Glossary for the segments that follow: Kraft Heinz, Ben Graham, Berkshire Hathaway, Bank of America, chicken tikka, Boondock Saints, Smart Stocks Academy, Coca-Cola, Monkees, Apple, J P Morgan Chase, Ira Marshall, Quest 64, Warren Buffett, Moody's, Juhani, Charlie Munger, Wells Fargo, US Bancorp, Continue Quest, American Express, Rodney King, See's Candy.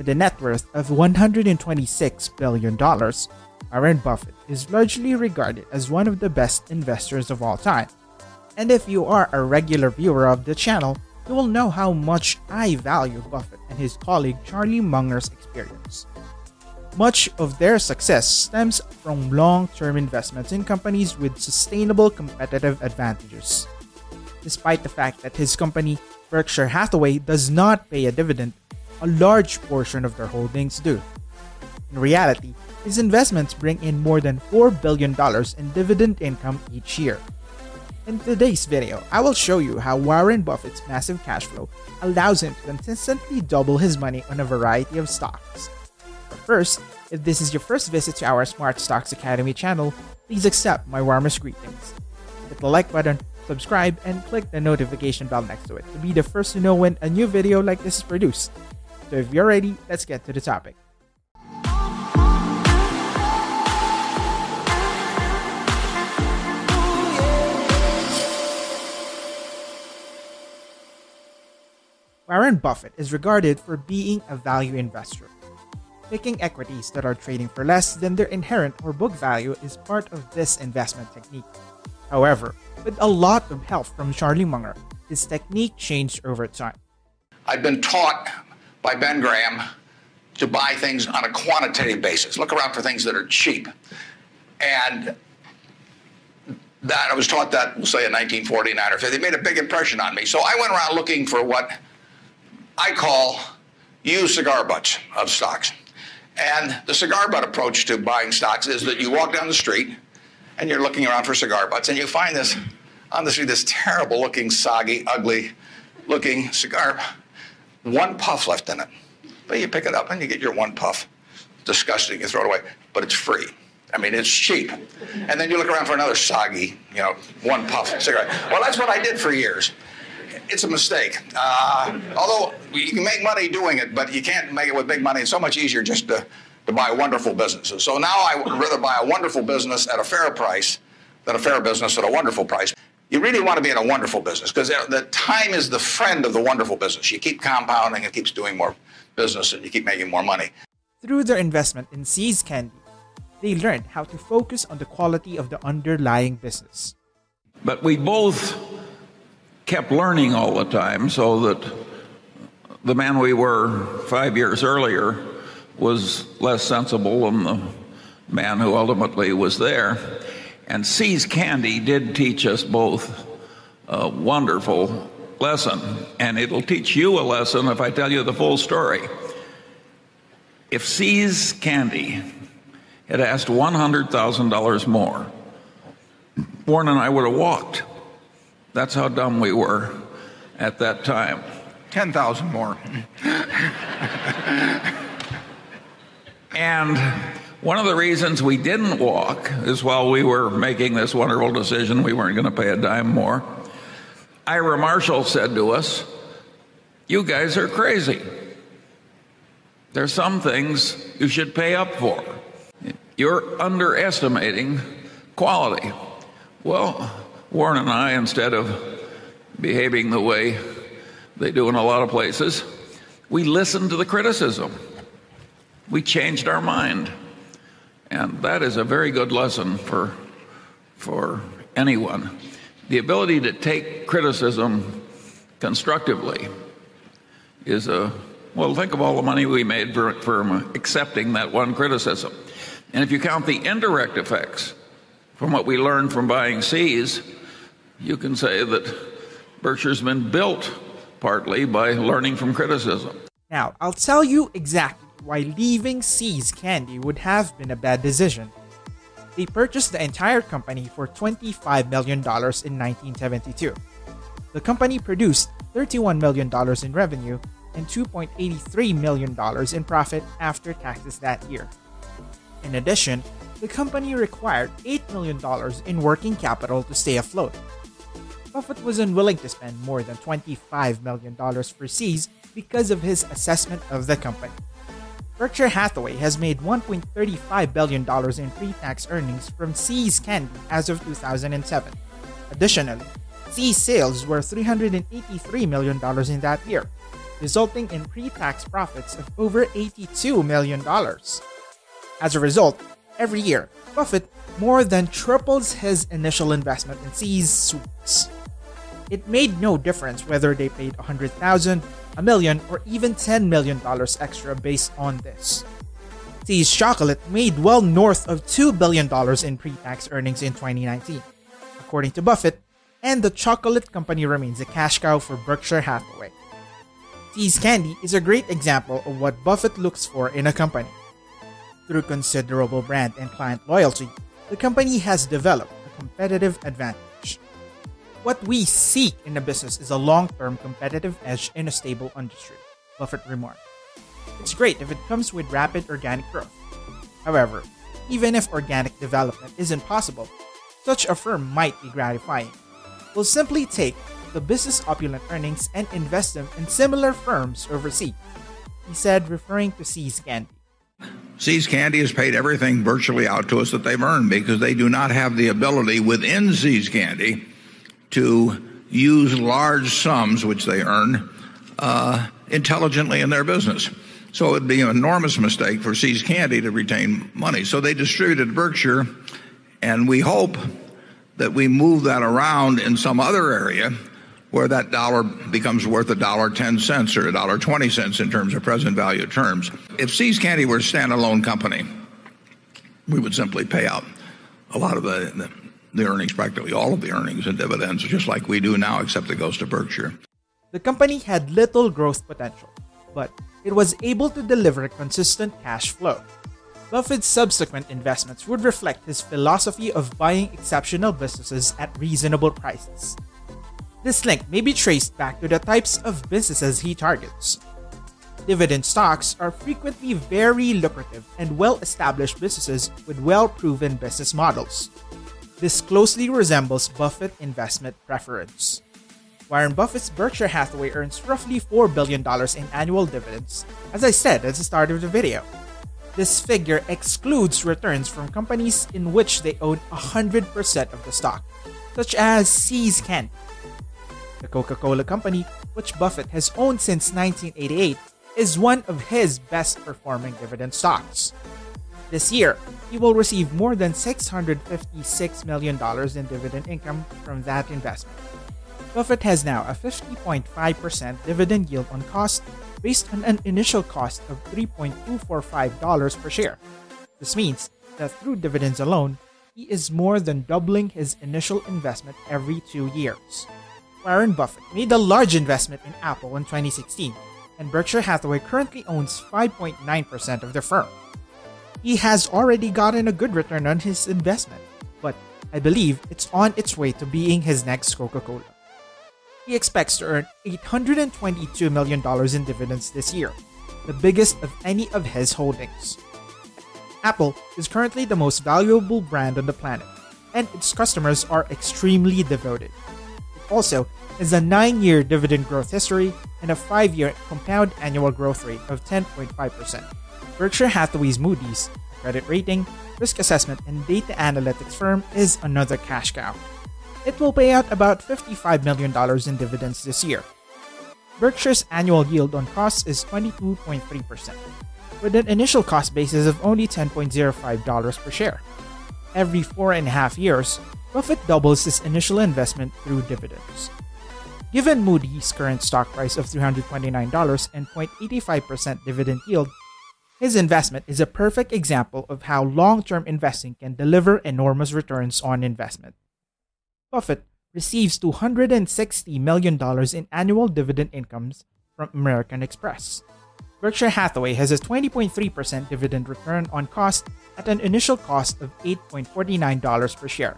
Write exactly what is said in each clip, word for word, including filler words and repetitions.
With a net worth of one hundred twenty-six billion dollars, Warren Buffett is largely regarded as one of the best investors of all time. And if you are a regular viewer of the channel, you will know how much I value Buffett and his colleague Charlie Munger's experience. Much of their success stems from long-term investments in companies with sustainable competitive advantages. Despite the fact that his company, Berkshire Hathaway, does not pay a dividend, a large portion of their holdings do. In reality, his investments bring in more than four billion dollars in dividend income each year. In today's video, I will show you how Warren Buffett's massive cash flow allows him to consistently double his money on a variety of stocks. But first, if this is your first visit to our Smart Stocks Academy channel, please accept my warmest greetings. Hit the like button, subscribe, and click the notification bell next to it to be the first to know when a new video like this is produced. So if you're ready, let's get to the topic. Warren Buffett is regarded for being a value investor. Picking equities that are trading for less than their inherent or book value is part of this investment technique. However, with a lot of help from Charlie Munger, this technique changed over time. I've been taught by Ben Graham to buy things on a quantitative basis. Look around for things that are cheap. And that I was taught that, we'll say, in nineteen forty-nine or fifty. It made a big impression on me. So I went around looking for what I call used cigar butts of stocks. And the cigar butt approach to buying stocks is that you walk down the street and you're looking around for cigar butts and you find this, on the street, this terrible looking, soggy, ugly looking cigar. One puff left in it. But you pick it up and you get your one puff. Disgusting, you throw it away, but it's free. I mean, it's cheap. And then you look around for another soggy, you know, one puff cigarette. Well, that's what I did for years. It's a mistake. Uh, although you can make money doing it, but you can't make it with big money. It's so much easier just to, to buy wonderful businesses. So now I would rather buy a wonderful business at a fair price than a fair business at a wonderful price. You really want to be in a wonderful business because the time is the friend of the wonderful business. You keep compounding, it keeps doing more business, and you keep making more money. Through their investment in See's Candy, they learned how to focus on the quality of the underlying business. But we both kept learning all the time, so that the man we were five years earlier was less sensible than the man who ultimately was there. And See's Candy did teach us both a wonderful lesson, and it'll teach you a lesson if I tell you the full story. If See's Candy had asked one hundred thousand dollars more, Warren and I would have walked. That's how dumb we were at that time. ten thousand more. And one of the reasons we didn't walk is while we were making this wonderful decision, we weren't going to pay a dime more. Ira Marshall said to us, "You guys are crazy. There's some things you should pay up for. You're underestimating quality." Well, Warren and I, instead of behaving the way they do in a lot of places, we listened to the criticism. We changed our mind. And that is a very good lesson for, for anyone. The ability to take criticism constructively is a, well, think of all the money we made for, for accepting that one criticism. And if you count the indirect effects from what we learned from buying See's, you can say that Berkshire's been built partly by learning from criticism. Now, I'll tell you exactly why leaving See's Candy would have been a bad decision. They purchased the entire company for twenty-five million dollars in nineteen seventy-two. The company produced thirty-one million dollars in revenue and two point eight three million dollars in profit after taxes that year. In addition, the company required eight million dollars in working capital to stay afloat. Buffett was unwilling to spend more than twenty-five million dollars for See's because of his assessment of the company. Berkshire Hathaway has made one point three five billion dollars in pre-tax earnings from See's Candy as of two thousand seven. Additionally, See's sales were three hundred eighty-three million dollars in that year, resulting in pre-tax profits of over eighty-two million dollars. As a result, every year, Buffett more than triples his initial investment in See's sweets. It made no difference whether they paid one hundred thousand dollars, a million, or even ten million dollars extra based on this. See's chocolate made well north of two billion dollars in pre-tax earnings in twenty nineteen, according to Buffett, and the chocolate company remains a cash cow for Berkshire Hathaway. See's Candy is a great example of what Buffett looks for in a company. Through considerable brand and client loyalty, the company has developed a competitive advantage. What we seek in a business is a long-term competitive edge in a stable industry, Buffett remarked. It's great if it comes with rapid organic growth. However, even if organic development isn't possible, such a firm might be gratifying. We'll simply take the business opulent earnings and invest them in similar firms overseas, he said, referring to See's Candy. See's Candy has paid everything virtually out to us that they've earned because they do not have the ability within See's Candy to use large sums, which they earn, uh, intelligently in their business. So it would be an enormous mistake for See's Candy to retain money. So they distributed Berkshire, and we hope that we move that around in some other area where that dollar becomes worth a dollar ten cents or a dollar twenty cents in terms of present value terms. If See's Candy were a standalone company, we would simply pay out a lot of the, the, the earnings, practically all of the earnings and dividends, just like we do now, except it goes to Berkshire. The company had little growth potential, but it was able to deliver consistent cash flow. Buffett's subsequent investments would reflect his philosophy of buying exceptional businesses at reasonable prices. This link may be traced back to the types of businesses he targets. Dividend stocks are frequently very lucrative and well-established businesses with well-proven business models. This closely resembles Buffett's investment preference. Warren Buffett's Berkshire Hathaway earns roughly four billion dollars in annual dividends, as I said at the start of the video. This figure excludes returns from companies in which they own one hundred percent of the stock, such as See's Candy. The Coca-Cola company, which Buffett has owned since nineteen eighty-eight, is one of his best-performing dividend stocks. This year, he will receive more than six hundred fifty-six million dollars in dividend income from that investment. Buffett has now a fifty point five percent dividend yield on cost based on an initial cost of three point two four five dollars per share. This means that through dividends alone, he is more than doubling his initial investment every two years. Warren Buffett made a large investment in Apple in twenty sixteen, and Berkshire Hathaway currently owns five point nine percent of the firm. He has already gotten a good return on his investment, but I believe it's on its way to being his next Coca-Cola. He expects to earn eight hundred twenty-two million dollars in dividends this year, the biggest of any of his holdings. Apple is currently the most valuable brand on the planet, and its customers are extremely devoted. It also has a nine-year dividend growth history and a five-year compound annual growth rate of ten point five percent. Berkshire Hathaway's Moody's, credit rating, risk assessment, and data analytics firm is another cash cow. It will pay out about fifty-five million dollars in dividends this year. Berkshire's annual yield on costs is twenty-two point three percent, with an initial cost basis of only ten point zero five dollars per share. Every four and a half years, Buffett doubles his initial investment through dividends. Given Moody's current stock price of three hundred twenty-nine dollars and zero point eight five percent dividend yield, his investment is a perfect example of how long-term investing can deliver enormous returns on investment. Buffett receives two hundred sixty million dollars in annual dividend incomes from American Express. Berkshire Hathaway has a twenty point three percent dividend return on cost at an initial cost of eight point four nine dollars per share.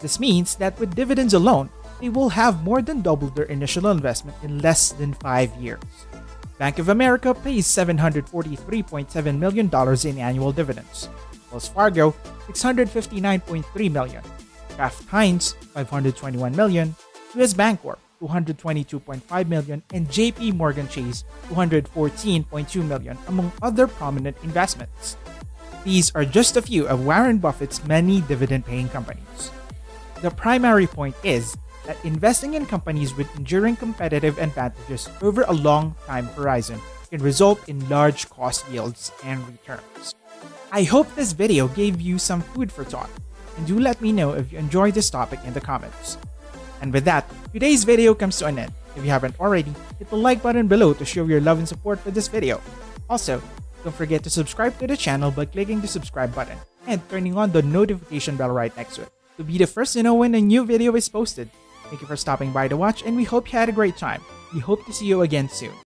This means that with dividends alone, they will have more than doubled their initial investment in less than five years. Bank of America pays seven hundred forty-three point seven million dollars in annual dividends, Wells Fargo six hundred fifty-nine point three million dollars, Kraft Heinz five hundred twenty-one million dollars, U S Bancorp two hundred twenty-two point five million dollars, and J P Morgan Chase two hundred fourteen point two million dollars, among other prominent investments. These are just a few of Warren Buffett's many dividend-paying companies. The primary point is that investing in companies with enduring competitive advantages over a long time horizon can result in large cost yields and returns. I hope this video gave you some food for thought, and do let me know if you enjoyed this topic in the comments. And with that, today's video comes to an end. If you haven't already, hit the like button below to show your love and support for this video. Also, don't forget to subscribe to the channel by clicking the subscribe button and turning on the notification bell right next to it to be the first to know when a new video is posted. Thank you for stopping by to watch, and we hope you had a great time. We hope to see you again soon.